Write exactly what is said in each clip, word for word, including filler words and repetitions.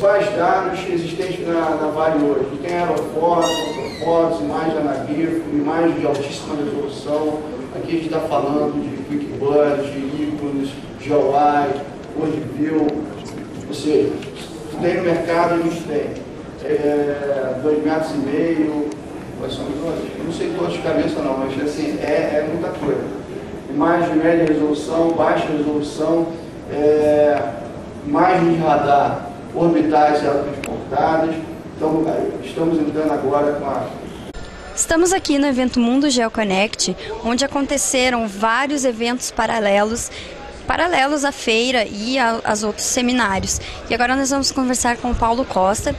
principais dados existentes na, na Vale hoje. A gente tem aerofotos, autofotos, imagem anagrifo, imagem de altíssima resolução. Aqui a gente está falando de QuickBird, de ícones, GeoEye, WorldView. Ou seja, tem no mercado, a gente tem é, dois metros e meio, não sei quantos de cabeça não, mas assim, é, é muita coisa. Imagem de média resolução, baixa resolução, é, imagem de radar, orbitais transportadas. Então, estamos entrando agora com a... Estamos aqui no evento MundoGEO#Connect, onde aconteceram vários eventos paralelos, paralelos à feira e aos outros seminários. E agora nós vamos conversar com o Paulo Costa,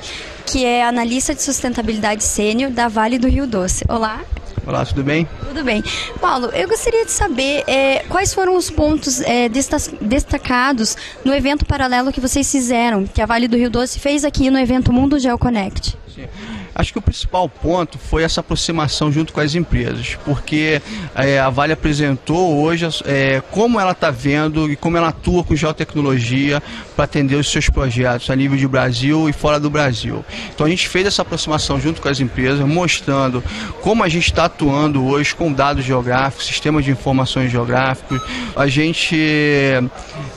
que é analista de sustentabilidade sênior da Vale do Rio Doce. Olá. Olá, tudo bem? Tudo bem. Paulo, eu gostaria de saber é, quais foram os pontos é, destacados no evento paralelo que vocês fizeram, que a Vale do Rio Doce fez aqui no evento MundoGEO#Connect. Sim. Acho que o principal ponto foi essa aproximação junto com as empresas, porque é, a Vale apresentou hoje é, como ela está vendo e como ela atua com geotecnologia para atender os seus projetos a nível de Brasil e fora do Brasil. Então a gente fez essa aproximação junto com as empresas, mostrando como a gente está atuando hoje com dados geográficos, sistemas de informações geográficos. A gente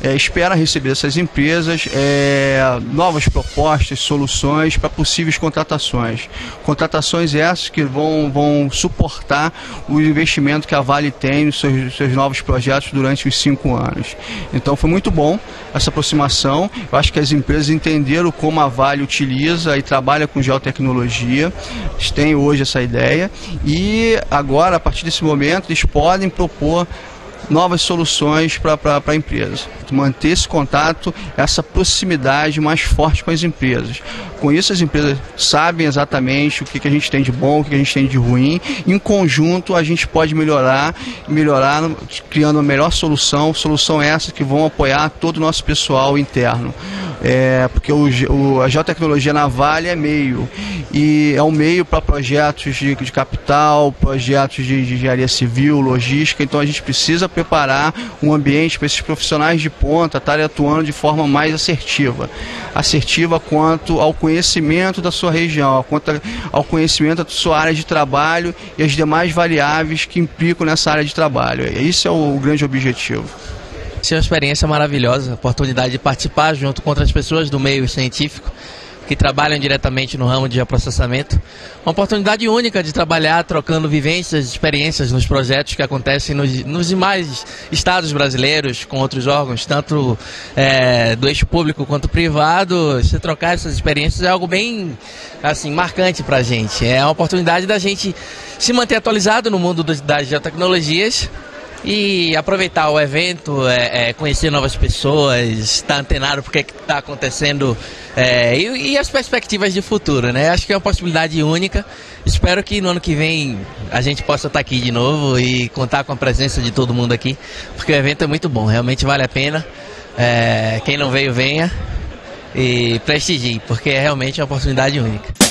é, espera receber dessas empresas é, novas propostas, soluções para possíveis contratações. Contratações essas que vão, vão suportar o investimento que a Vale tem nos seus, seus novos projetos durante os cinco anos. Então foi muito bom essa aproximação. Eu acho que as empresas entenderam como a Vale utiliza e trabalha com geotecnologia. Eles têm hoje essa ideia e agora, a partir desse momento, eles podem propor novas soluções para a empresa. Manter esse contato, essa proximidade mais forte com as empresas. Com isso, as empresas sabem exatamente o que, que a gente tem de bom, o que, que a gente tem de ruim. Em conjunto, a gente pode melhorar, melhorar criando a melhor solução. Solução essa que vão apoiar todo o nosso pessoal interno. É, porque o, o, a geotecnologia na Vale é meio. E é um meio para projetos de, de capital, projetos de, de engenharia civil, logística. Então, a gente precisa preparar um ambiente para esses profissionais de ponta estarem atuando de forma mais assertiva. Assertiva quanto ao conhecimento da sua região, quanto ao conhecimento da sua área de trabalho e as demais variáveis que implicam nessa área de trabalho. Esse é o grande objetivo. Isso é uma experiência maravilhosa, a oportunidade de participar junto com outras pessoas do meio científico que trabalham diretamente no ramo de geoprocessamento. Uma oportunidade única de trabalhar trocando vivências, experiências nos projetos que acontecem nos, nos demais estados brasileiros, com outros órgãos, tanto é, do eixo público quanto privado. Se trocar essas experiências é algo bem assim, marcante para a gente. É uma oportunidade da gente se manter atualizado no mundo do, das geotecnologias e aproveitar o evento, é, é, conhecer novas pessoas, estar antenado porque está acontecendo é, e, e as perspectivas de futuro, né? Acho que é uma possibilidade única. Espero que no ano que vem a gente possa estar aqui de novo e contar com a presença de todo mundo aqui, porque o evento é muito bom, realmente vale a pena. É, quem não veio, venha e prestigie, porque é realmente uma oportunidade única.